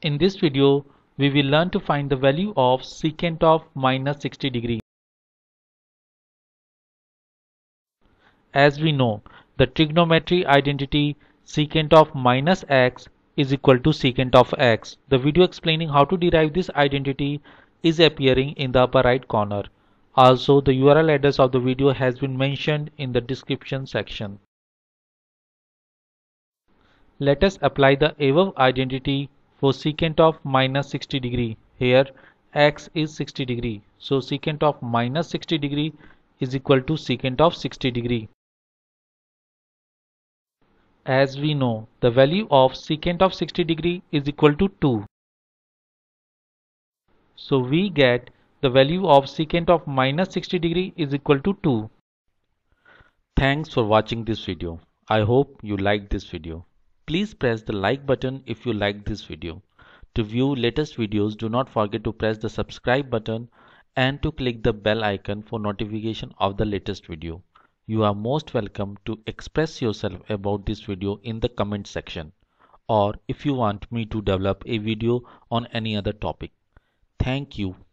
In this video, we will learn to find the value of secant of minus 60 degree. As we know, the trigonometry identity secant of minus x is equal to secant of x. The video explaining how to derive this identity is appearing in the upper right corner. Also, the URL address of the video has been mentioned in the description section. Let us apply the above identity for secant of minus 60 degree. Here x is 60 degree. So secant of minus 60 degree is equal to secant of 60 degree. As we know, the value of secant of 60 degree is equal to 2. So we get the value of secant of minus 60 degree is equal to 2. Thanks for watching this video. I hope you liked this video. Please press the like button if you like this video. To view latest videos, do not forget to press the subscribe button and to click the bell icon for notification of the latest video. You are most welcome to express yourself about this video in the comment section, or if you want me to develop a video on any other topic. Thank you.